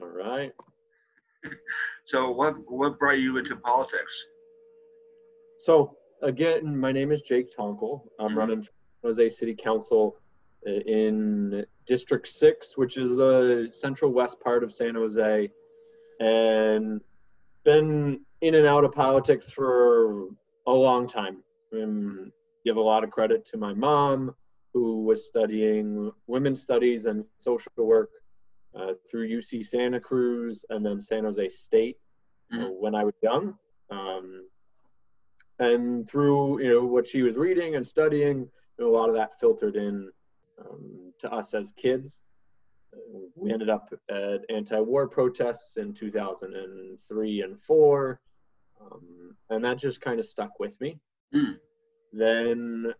All right. So what brought you into politics? So again, my name is Jake Tonkel. I'm running for San Jose City Council in District 6, which is the central west part of San Jose, and been in and out of politics for a long time. I give a lot of credit to my mom, who was studying women's studies and social work through UC Santa Cruz and then San Jose State when I was young. And through, what she was reading and studying, a lot of that filtered in to us as kids. We ended up at anti-war protests in 2003 and 4, and that just kind of stuck with me. Then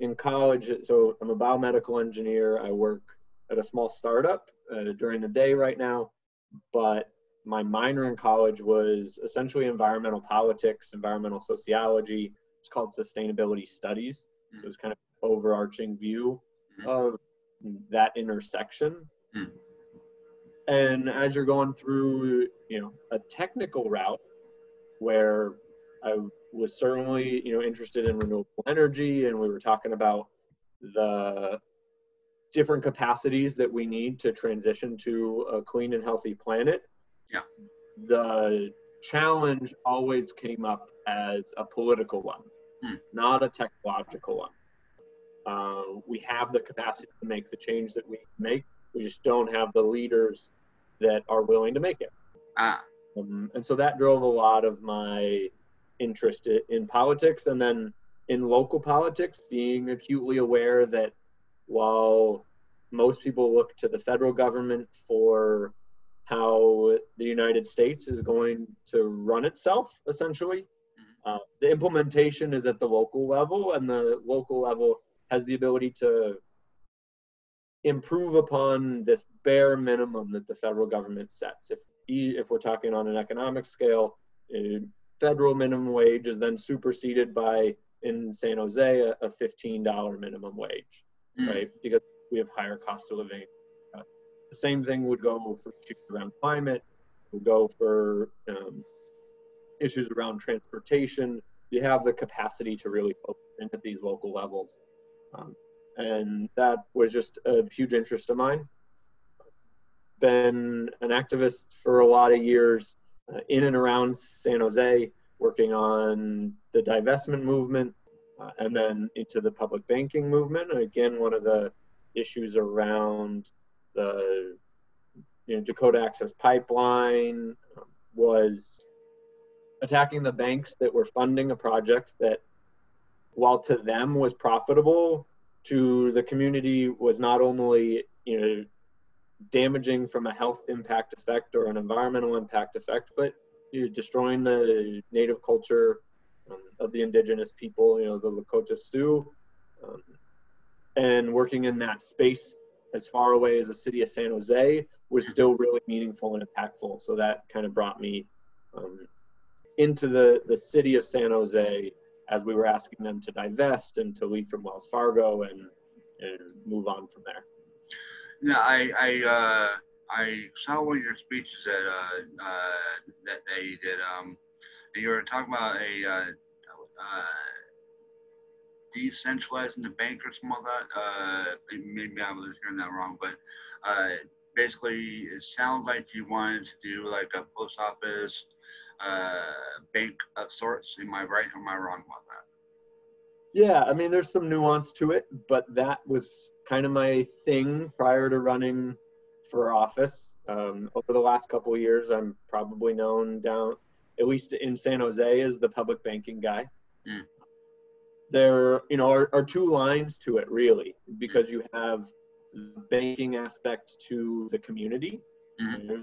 in college, so I'm a biomedical engineer. I work at a small startup during the day right now, but my minor in college was essentially environmental politics, environmental sociology. It's called sustainability studies. So it's kind of an overarching view of that intersection. And as you're going through, a technical route where I was certainly, interested in renewable energy, and we were talking about the different capacities that we need to transition to a clean and healthy planet. Yeah. The challenge always came up as a political one, not a technological one. We have the capacity to make the change that we make. We just don't have the leaders that are willing to make it. And so that drove a lot of my interest in politics, and then in local politics, being acutely aware that while most people look to the federal government for how the United States is going to run itself, essentially, the implementation is at the local level, and the local level has the ability to improve upon this bare minimum that the federal government sets. If we're talking on an economic scale, federal minimum wage is then superseded by, in San Jose, a $15 minimum wage, right? Because we have higher costs of living. The same thing would go for issues around climate, would go for issues around transportation. You have the capacity to really focus in at these local levels. And that was just a huge interest of mine. Been an activist for a lot of years in and around San Jose, working on the divestment movement and then into the public banking movement. Again, one of the issues around the Dakota Access Pipeline was attacking the banks that were funding a project that, while to them was profitable, to the community was not only damaging from a health impact effect or an environmental impact effect, but destroying the native culture of the indigenous people, the Lakota Sioux, and working in that space as far away as the city of San Jose was still really meaningful and impactful. So that kind of brought me into the city of San Jose as we were asking them to divest and to leave from Wells Fargo and move on from there. Yeah, I saw one of your speeches that they did. You were talking about a decentralizing the bankers and all that. Maybe I was hearing that wrong, but basically it sounds like you wanted to do like a post office bank of sorts. Am I right or am I wrong about that? Yeah, I mean, there's some nuance to it, but that was kind of my thing prior to running for office. Over the last couple of years, I'm probably known down, at least in San Jose, as the public banking guy. There are two lines to it, really, because you have the banking aspect to the community.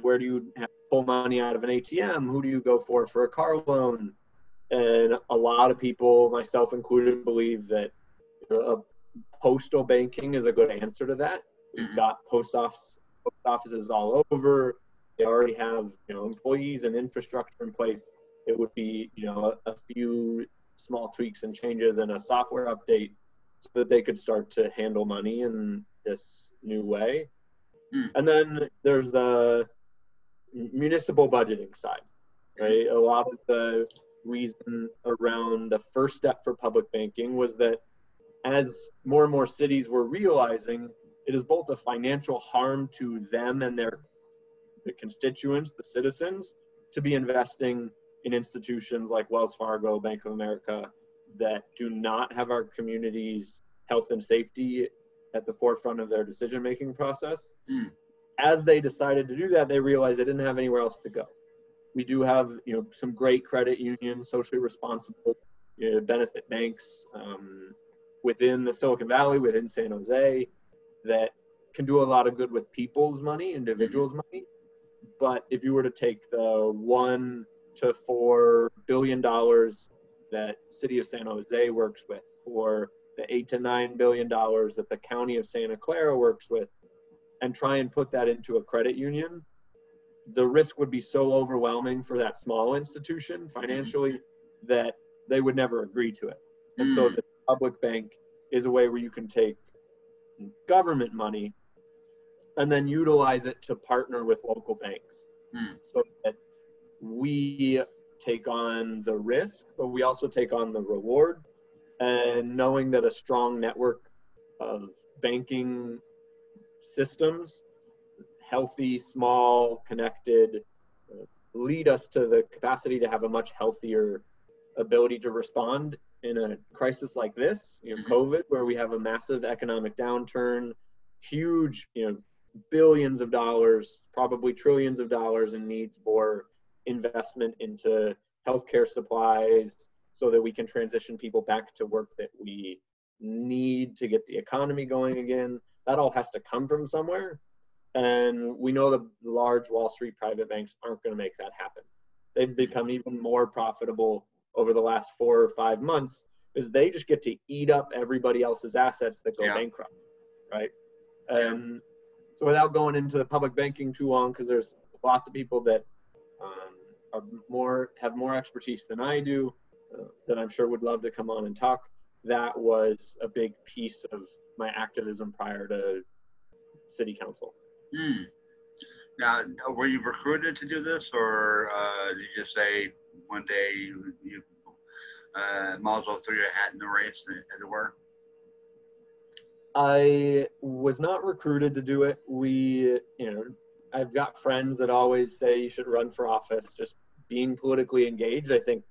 Where do you have to pull money out of an ATM? Who do you go for a car loan? And a lot of people, myself included, believe that postal banking is a good answer to that. We've got post offices all over. They already have employees and infrastructure in place. It would be a few small tweaks and changes and a software update so that they could start to handle money in this new way. And then there's the municipal budgeting side, right? A lot of the reason around the first step for public banking was that as more and more cities were realizing it is both a financial harm to them and the constituents, the citizens, to be investing in institutions like Wells Fargo, Bank of America, that do not have our communities' health and safety at the forefront of their decision-making process. Mm. As they decided to do that, they realized they didn't have anywhere else to go. We do have, you know, some great credit unions, socially responsible, you know, benefit banks within the Silicon Valley, within San Jose, that can do a lot of good with people's money, individuals' money. But if you were to take the $1 to $4 billion that City of San Jose works with, or the $8 to $9 billion that the County of Santa Clara works with, and try and put that into a credit union, the risk would be so overwhelming for that small institution financially that they would never agree to it. And so the public bank is a way where you can take government money and then utilize it to partner with local banks so that we take on the risk, but we also take on the reward. And knowing that a strong network of banking systems, healthy, small, connected, lead us to the capacity to have a much healthier ability to respond in a crisis like this, you know, COVID, where we have a massive economic downturn, huge, you know, billions of dollars, probably trillions of dollars in needs for investment into healthcare supplies so that we can transition people back to work that we need to get the economy going again. That all has to come from somewhere. And we know the large Wall Street private banks aren't going to make that happen. They've become even more profitable over the last 4 or 5 months because they just get to eat up everybody else's assets that go bankrupt, right? So without going into the public banking too long, because there's lots of people that have more expertise than I do, that I'm sure would love to come on and talk. That was a big piece of my activism prior to city council. Now, were you recruited to do this, or did you just say one day you might as well throw your hat in the race, as it were? I was not recruited to do it. We, you know, I've got friends that always say you should run for office. Just being politically engaged, I think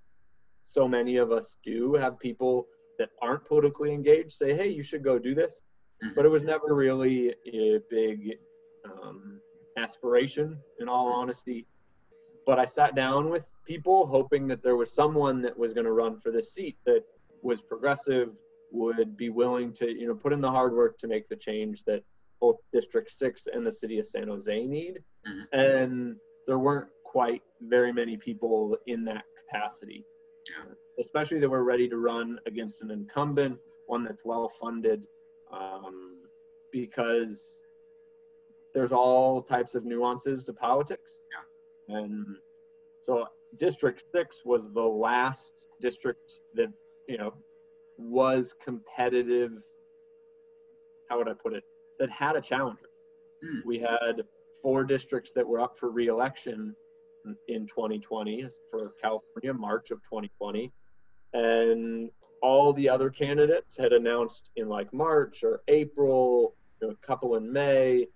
so many of us do have people that aren't politically engaged say, hey, you should go do this. But it was never really a big aspiration, in all honesty. But I sat down with people hoping that there was someone that was going to run for this seat that was progressive, would be willing to, you know, put in the hard work to make the change that both District 6 and the City of San Jose need. And there weren't quite very many people in that capacity, especially that were ready to run against an incumbent, one that's well-funded, because there's all types of nuances to politics. And so District 6 was the last district that, you know, was competitive, how would I put it, that had a challenger. We had 4 districts that were up for re-election in 2020 for California, March of 2020. And all the other candidates had announced in like March or April, you know, a couple in May.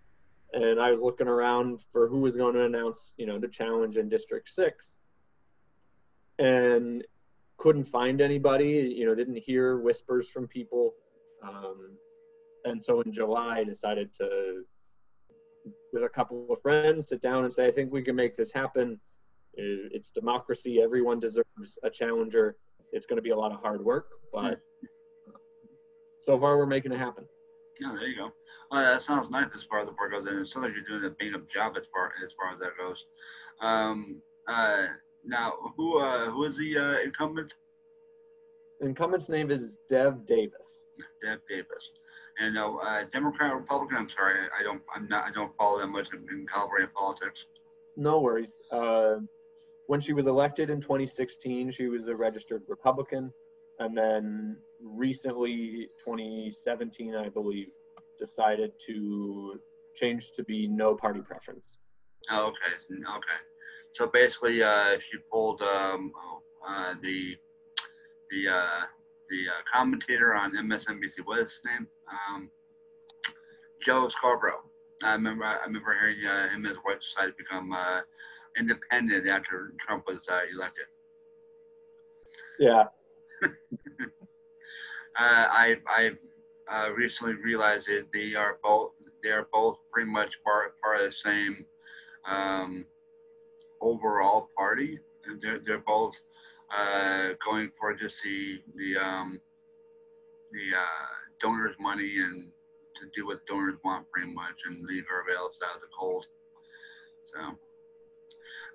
And I was looking around for who was going to announce, you know, the challenge in District 6. And couldn't find anybody, you know, didn't hear whispers from people. And so in July, I decided to, with a couple of friends, sit down and say, I think we can make this happen. It's democracy. Everyone deserves a challenger. It's going to be a lot of hard work, but so far we're making it happen. Yeah, there you go. That sounds nice as far as the work goes. And it sounds like you're doing a bang-up job as far as that goes. Now, who is the incumbent? Incumbent's name is Dev Davis. Dev Davis, and Democrat, Republican. I'm sorry, I don't follow that much in California politics. No worries. When she was elected in 2016, she was a registered Republican, and then recently, 2017, I believe, decided to change to be no party preference. Oh, okay. Okay. So basically, she pulled the commentator on MSNBC. What is his name? Joe Scarborough. I remember hearing him and his wife decided to become independent after Trump was elected. Yeah. I recently realized that they are both pretty much part of the same overall party. They're both going for just the donors' money and to do what donors want, pretty much, and leave everybody else out of the cold. So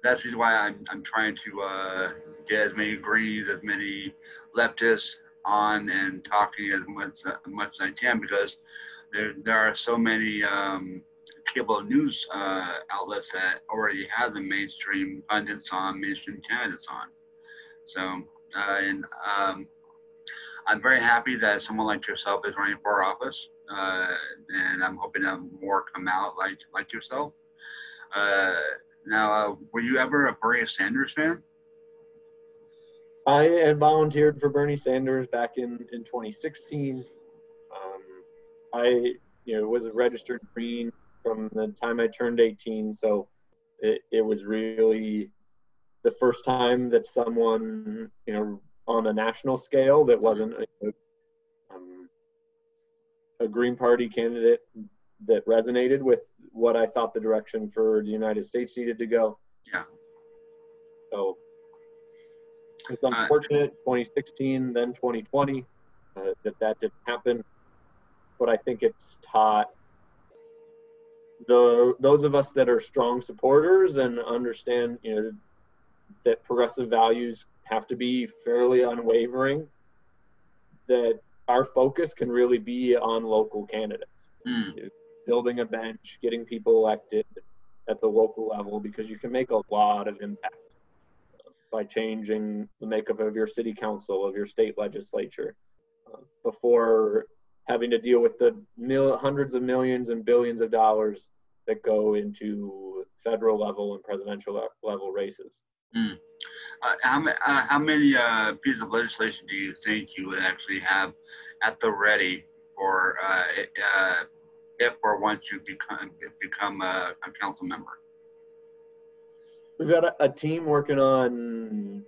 that's the reason why I'm trying to get as many greens, as many leftists on, and talking as much as I can, because there are so many cable news outlets that already have the mainstream pundits on, mainstream candidates on. So I'm very happy that someone like yourself is running for office, and I'm hoping that more come out like yourself. Now, were you ever a Bernie Sanders fan? I had volunteered for Bernie Sanders back in 2016. I was a registered Green from the time I turned 18, so it was really the first time that someone, on a national scale that wasn't a Green Party candidate that resonated with what I thought the direction for the United States needed to go. Yeah. So it's unfortunate, 2016, then 2020, that didn't happen. But I think it's taught those of us that are strong supporters and understand, that progressive values have to be fairly unwavering, that our focus can really be on local candidates, building a bench, getting people elected at the local level, because you can make a lot of impact by changing the makeup of your city council, of your state legislature, before having to deal with the hundreds of millions and billions of dollars that go into federal level and presidential level races. Mm. How many pieces of legislation do you think you would actually have at the ready for if or once you become a council member? We've got a team working on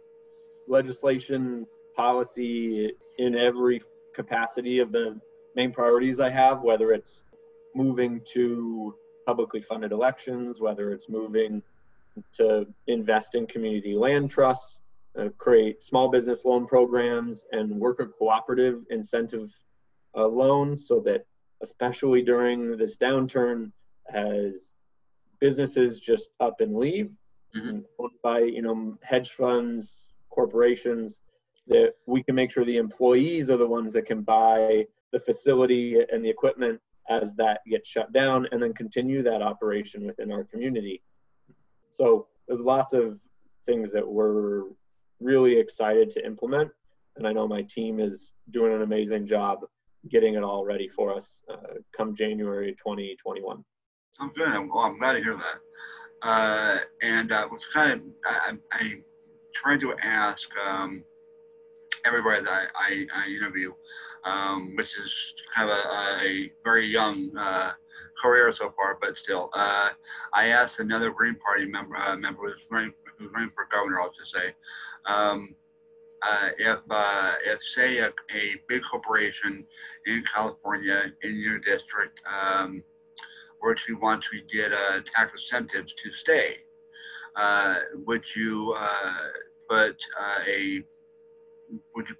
legislation, policy in every capacity of the main priorities I have, whether it's moving to publicly funded elections, whether it's moving to invest in community land trusts, create small business loan programs, and work a cooperative incentive loans, so that especially during this downturn, as businesses just up and leave, mm-hmm. owned by hedge funds, corporations, that we can make sure the employees are the ones that can buy the facility and the equipment as that gets shut down, and then continue that operation within our community. So there's lots of things that we're really excited to implement, and I know my team is doing an amazing job getting it all ready for us come January 2021. I'm good. Well, I'm glad to hear that. I tried to ask everybody that I interview, which is kind of a very young career so far, but still, I asked another Green Party member who's running for governor, I'll just say, if say a big corporation in California in your district were to want to get tax incentives to stay, would you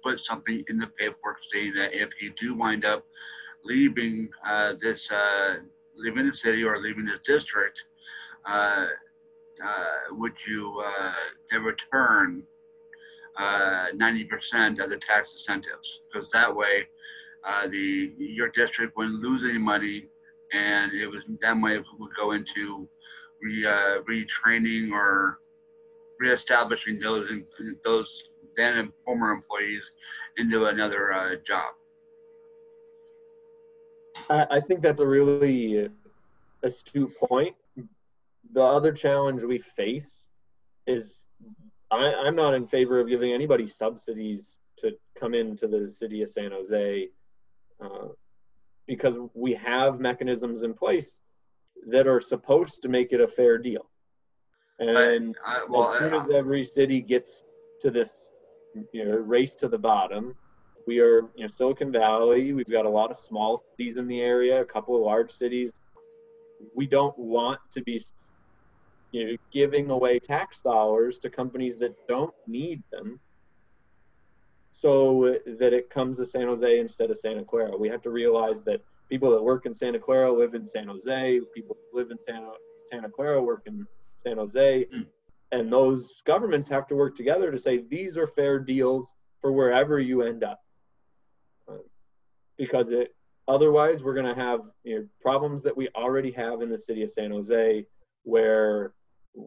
put something in the paperwork saying that if you do wind up leaving the city or leaving this district, would you then return 90% of the tax incentives? Because that way, your district wouldn't lose any money, and that money would go into retraining or reestablishing those then former employees into another job. I think that's a really astute point, the other challenge we face is I'm not in favor of giving anybody subsidies to come into the city of San Jose because we have mechanisms in place that are supposed to make it a fair deal. And as soon as every city gets to this race to the bottom, we are, Silicon Valley, we've got a lot of small cities in the area, a couple of large cities. We don't want to be giving away tax dollars to companies that don't need them so that it comes to San Jose instead of Santa Clara. We have to realize that people that work in Santa Clara live in San Jose, people that live in Santa Clara work in San Jose, and those governments have to work together to say these are fair deals for wherever you end up, because otherwise we're going to have problems that we already have in the city of San Jose, where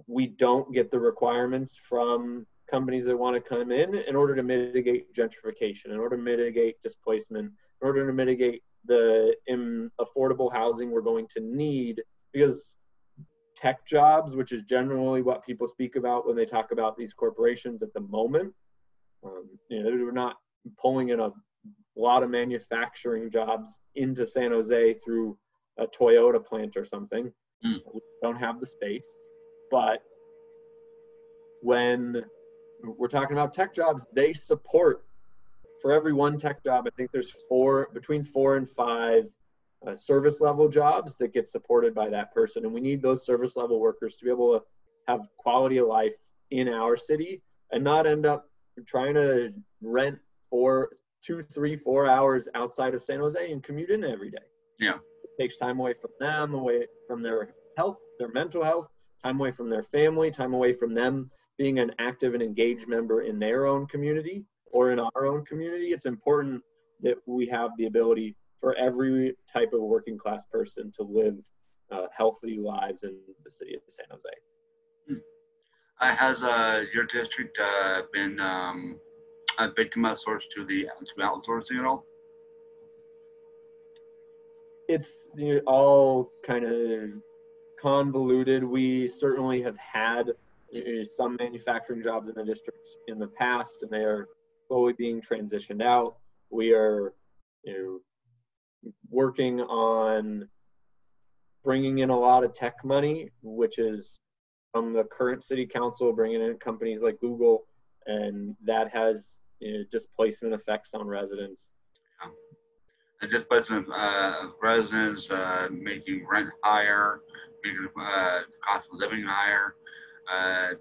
we don't get the requirements from companies that want to come in order to mitigate gentrification, in order to mitigate displacement, in order to mitigate the affordable housing we're going to need, because tech jobs, which is generally what people speak about when they talk about these corporations at the moment, we're not pulling in a lot of manufacturing jobs into San Jose through a Toyota plant or something. We don't have the space. But when we're talking about tech jobs, they support, for every one tech job, I think there's between four and five service level jobs that get supported by that person. And we need those service level workers to be able to have quality of life in our city and not end up trying to rent for 2, 3, 4 hours outside of San Jose and commute in every day. Yeah. Takes time away from them, away from their health, their mental health, time away from their family, time away from them being an active and engaged member in their own community or in our own community. It's important that we have the ability for every type of working class person to live healthy lives in the city of San Jose. Has your district been a victim of sorts to outsourcing at all? It's all kind of convoluted. We certainly have had some manufacturing jobs in the district in the past, and they are slowly being transitioned out. We are working on bringing in a lot of tech money, which is from the current city council, bringing in companies like Google, and that has displacement effects on residents. And just by some residents making rent higher, making cost of living higher.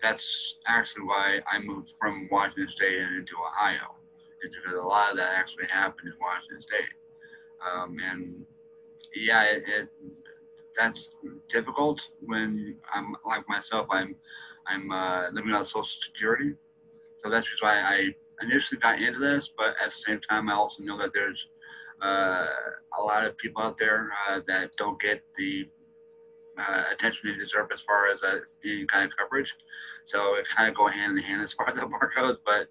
That's actually why I moved from Washington State and into Ohio. It's because a lot of that actually happened in Washington State. And yeah, that's difficult when I'm like myself. I'm living on Social Security, so that's just why I initially got into this. But at the same time, I also know that there's a lot of people out there that don't get the attention they deserve as far as any kind of coverage. So it kind of go hand in hand as far as that part goes. But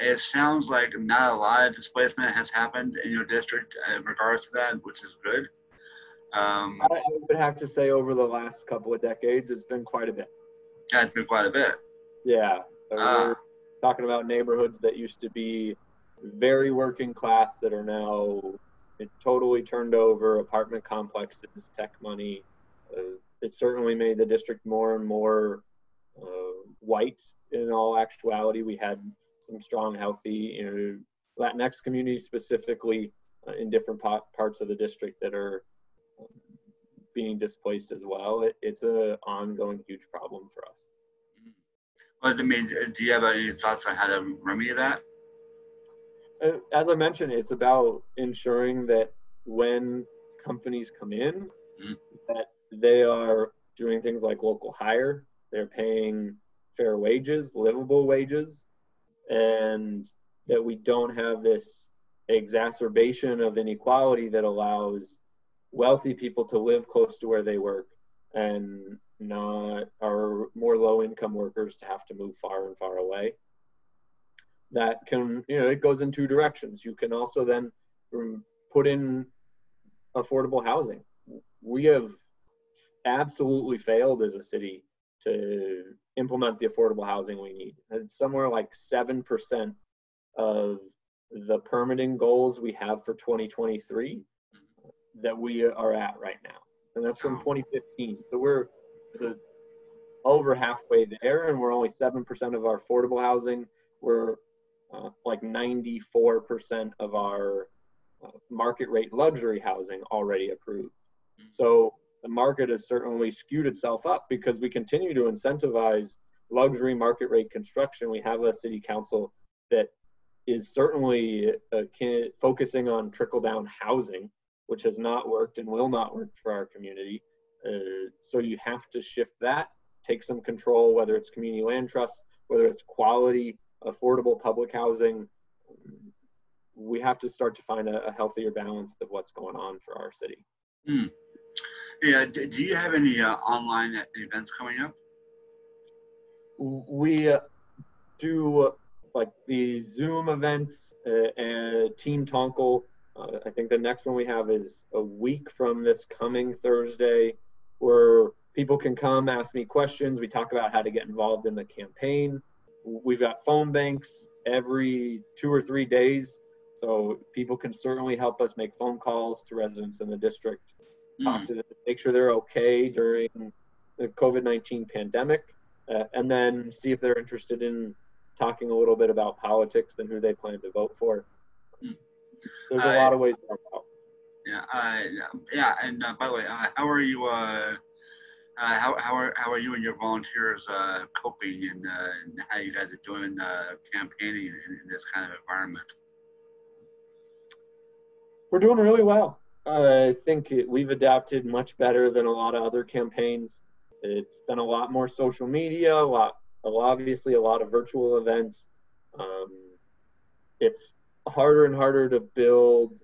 it sounds like not a lot of displacement has happened in your district in regards to that, which is good. I would have to say over the last couple of decades, it's been quite a bit. Yeah, it's been quite a bit. Yeah. We're talking about neighborhoods that used to be very working class that are now totally turned over, apartment complexes, tech money. It certainly made the district more and more white in all actuality. We had some strong, healthy Latinx communities specifically in different parts of the district that are being displaced as well. It's an ongoing huge problem for us. Well, I mean, do you have any thoughts on how to remedy that? As I mentioned, it's about ensuring that when companies come in, that they are doing things like local hire, they're paying fair wages, livable wages, and that we don't have this exacerbation of inequality that allows wealthy people to live close to where they work and not our more low-income workers to have to move far and far away. That can, it goes in two directions. You can also then put in affordable housing. We have absolutely failed as a city to implement the affordable housing we need. It's somewhere like 7% of the permitting goals we have for 2023 that we are at right now. And that's from 2015. So we're over halfway there, and we're only 7% of our affordable housing. We're like 94% of our market rate luxury housing already approved. So the market has certainly skewed itself up because we continue to incentivize luxury market rate construction. We have a city council that is certainly focusing on trickle-down housing, which has not worked and will not work for our community. So you have to shift that, take some control, whether it's community land trusts, whether it's quality, affordable public housing. We have to start to find a healthier balance of what's going on for our city. Mm. Yeah. Do you have any online events coming up? We do like the Zoom events and Team Tonkel. I think the next one we have is a week from this coming Thursday, where people can come ask me questions. We talk about how to get involved in the campaign. We've got phone banks every 2 or 3 days. So people can certainly help us make phone calls to residents in the district, talk to them, make sure they're okay during the COVID-19 pandemic, and then see if they're interested in talking a little bit about politics and who they plan to vote for. There's a lot of ways to help out. Yeah. And by the way, how are you? How are you and your volunteers coping, and how you guys are doing campaigning in this kind of environment? We're doing really well. I think we've adapted much better than a lot of other campaigns. It's been a lot more social media, obviously a lot of virtual events. It's harder and harder to build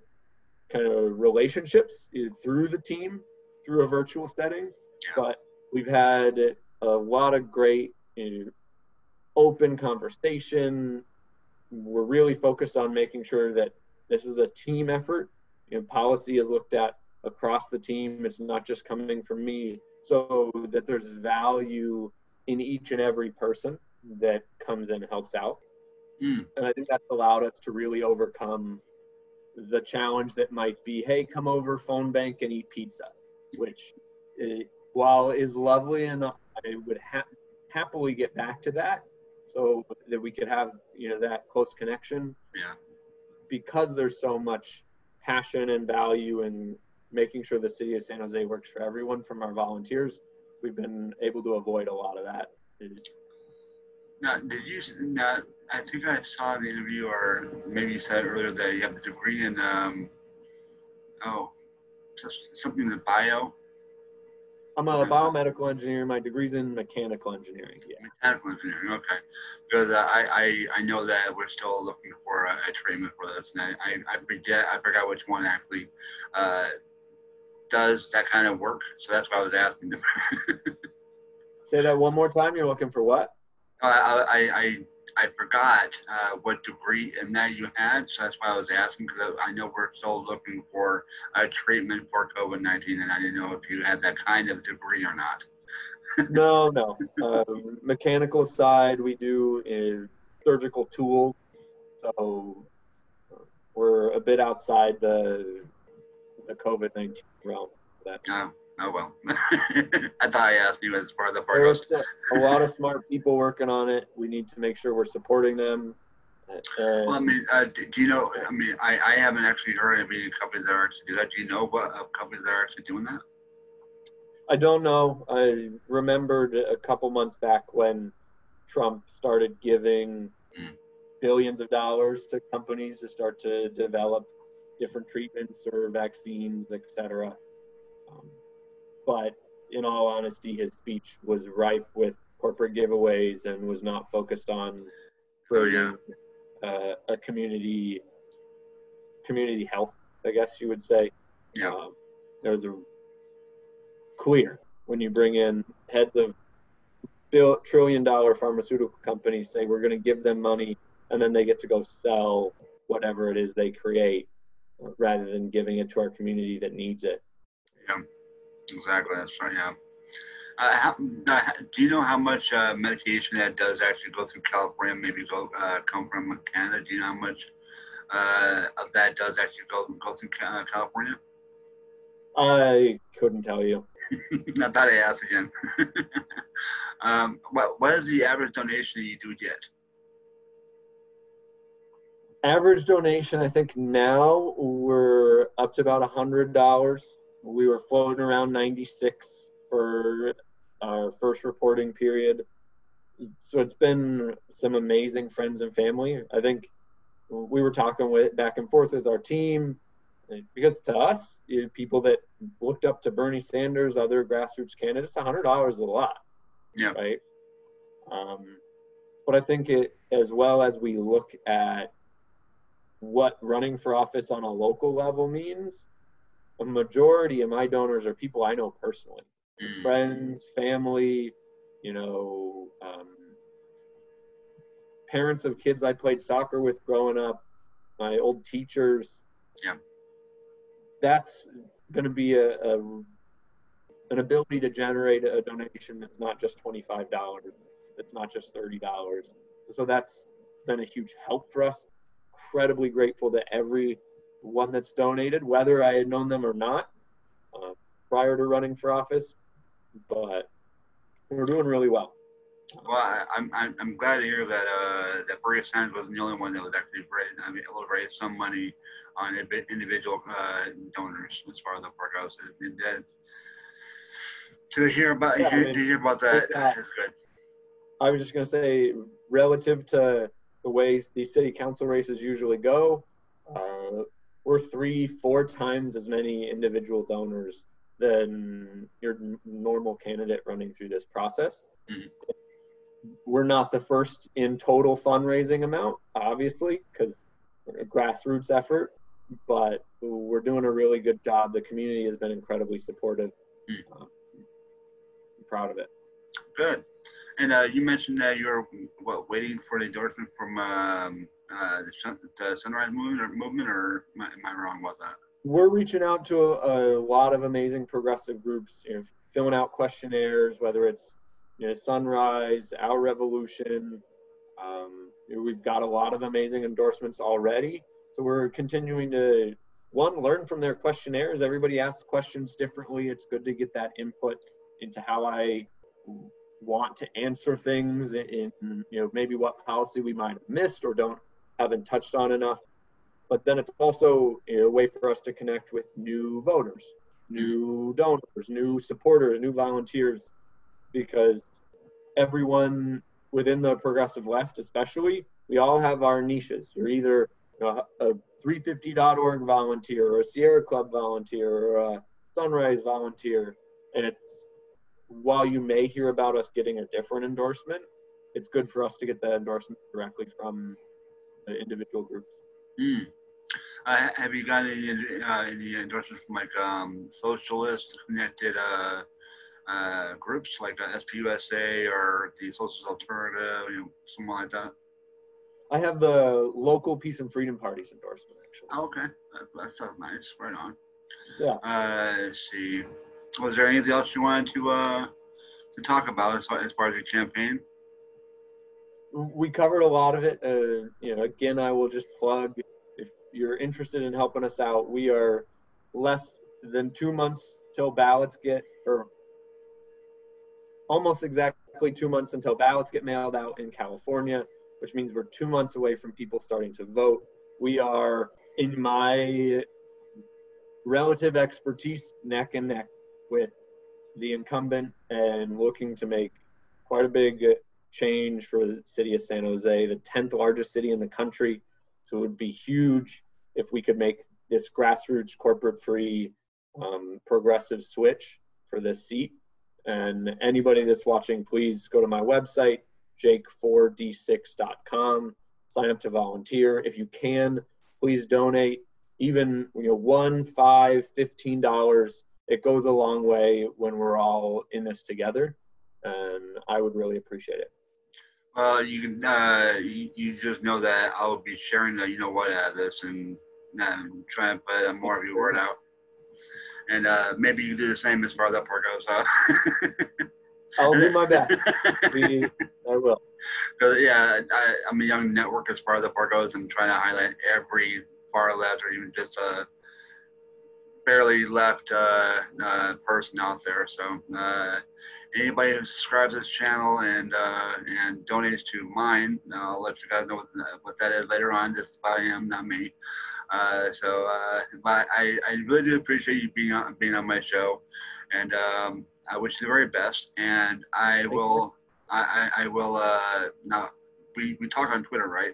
kind of relationships through the team, through a virtual setting. Yeah. But we've had a lot of great open conversation. We're really focused on making sure that this is a team effort. Policy is looked at across the team. It's not just coming from me, so that there's value in each and every person that comes in and helps out. And I think that's allowed us to really overcome the challenge that might be, hey, come over, phone bank, and eat pizza, which while is lovely enough, I would happily get back to that so that we could have that close connection. Yeah. Because there's so much passion and value in making sure the city of San Jose works for everyone from our volunteers, we've been able to avoid a lot of that. Now, I think I saw in the interview, or maybe you said earlier, that you have a degree in, just something in the bio. I'm a biomedical engineer. My degree's in mechanical engineering. Yeah. Mechanical engineering, okay. Because I know that we're still looking for a treatment for this, and I forgot which one actually does that kind of work. So that's what I was asking them. Say that one more time. You're looking for what? I forgot what degree in that you had, so that's why I was asking, because I know we're still looking for a treatment for COVID-19, and I didn't know if you had that kind of degree or not. No. Mechanical side, we do is surgical tools, so we're a bit outside the COVID-19 realm. Oh well, I thought I asked you as far as the part. There's a lot of smart people working on it. We need to make sure we're supporting them. Well, I mean, do you know? I mean, I haven't actually heard of any companies that are actually do that. Do you know what companies that are actually doing that? I don't know. I remembered a couple months back when Trump started giving billions of dollars to companies to start to develop different treatments or vaccines, etc. But in all honesty, his speech was rife with corporate giveaways and was not focused on a community health, I guess you would say. Yeah. There was a clear when you bring in heads of trillion-dollar pharmaceutical companies, say we're going to give them money, and then they get to go sell whatever it is they create, rather than giving it to our community that needs it. Yeah. Exactly, that's right, yeah. Do you know how much medication that does actually go through California, maybe come from Canada? Do you know how much of that does actually go through California? I couldn't tell you. I thought I asked again. What is the average donation you do get? Average donation, I think now we're up to about $100. We were floating around 96 for our first reporting period. So it's been some amazing friends and family. I think we were talking back and forth with our team, because to us, you know, people that looked up to Bernie Sanders, other grassroots candidates, $100 is a lot, yeah, right? But I think it, as well as we look at what running for office on a local level means, a majority of my donors are people I know personally, friends, family, you know, parents of kids I played soccer with growing up, my old teachers. Yeah. That's going to be an ability to generate a donation that's not just $25, that's not just $30. So that's been a huge help for us. Incredibly grateful to everyone that's donated, whether I had known them or not prior to running for office, but we're doing really well. Well, I'm glad to hear that that Bernie Sanders wasn't the only one that was actually raised. I mean, able to raise some money on individual donors as far as the courthouse. To hear about, yeah, to hear about that, that is good. I was just going to say, relative to the ways these city council races usually go, we're 3-4 times as many individual donors than your normal candidate running through this process. Mm-hmm. We're not the first in total fundraising amount, obviously, because we're a grassroots effort, but we're doing a really good job. The community has been incredibly supportive. I'm proud of it. Good. And you mentioned that you're waiting for the endorsement from the Sunrise Movement, or am I wrong about that? We're reaching out to a lot of amazing progressive groups, you know, filling out questionnaires, whether it's, you know, Sunrise, Our Revolution. We've got a lot of amazing endorsements already. So we're continuing to, one, learn from their questionnaires. Everybody asks questions differently. It's good to get that input into how I want to answer things, in, you know, maybe what policy we might have missed or haven't touched on enough. But then it's also, you know, a way for us to connect with new voters, new donors, new supporters, new volunteers, because everyone within the progressive left, especially, we all have our niches. You're either, you know, a 350.org volunteer, or a Sierra Club volunteer, or a Sunrise volunteer. And it's, while you may hear about us getting a different endorsement, it's good for us to get that endorsement directly from the individual groups. Have you got any endorsements from, like, socialist connected groups like SPUSA or the Socialist Alternative, you know, something like that? I have the local Peace and Freedom Party's endorsement, actually. Oh, okay, that sounds nice. Right on. Yeah. Let's see. Was there anything else you wanted to talk about as far as your campaign? We covered a lot of it. You know, again, I will just plug, if you're interested in helping us out, we are less than 2 months till ballots get, or almost exactly 2 months until ballots get mailed out in California, which means we're 2 months away from people starting to vote. We are, in my relative expertise, neck and neck with the incumbent, and looking to make quite a big change for the city of San Jose, the 10th largest city in the country. So it would be huge if we could make this grassroots, corporate-free, progressive switch for this seat. And anybody that's watching, please go to my website, jake4d6.com, sign up to volunteer. If you can, please donate, even, you know, $1, $5, $15. It goes a long way when we're all in this together, and I would really appreciate it. Well, you can, you just know that I will be sharing the, you know what, out of this, and try and put more of your word out. And maybe you do the same as far as that part goes. I'll do my best. I will. So, yeah, I'm a young network as far as the bar goes, and trying to highlight every far left or even just a barely left person out there. So anybody who subscribes to this channel and donates to mine, I'll let you guys know what that is later on. Just about him, not me. But I really do appreciate you being on my show, and I wish you the very best. And I will. Now we talk on Twitter, right?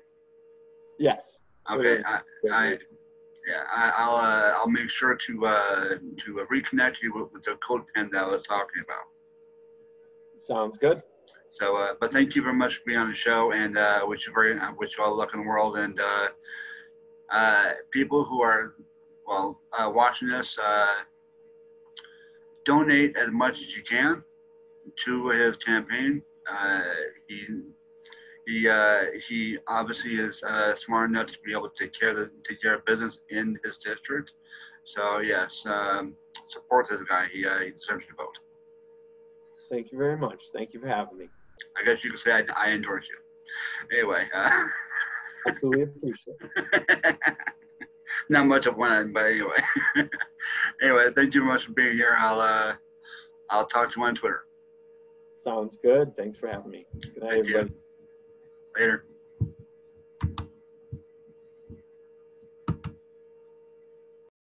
Yes. Okay. I'll make sure to reconnect you with the code pen that I was talking about. Sounds good. So, but thank you very much for being on the show, and wish you all the luck in the world, and people who are watching this. Donate as much as you can to his campaign. He obviously is smart enough to be able to take care of business in his district. So yes, support this guy. He deserves your vote. Thank you very much. Thank you for having me. I guess you could say I endorse you. Anyway. Absolutely appreciate it. Not much of one, but anyway. Anyway, thank you much for being here. I'll talk to you on Twitter. Sounds good. Thanks for having me. Good night, everybody. Later.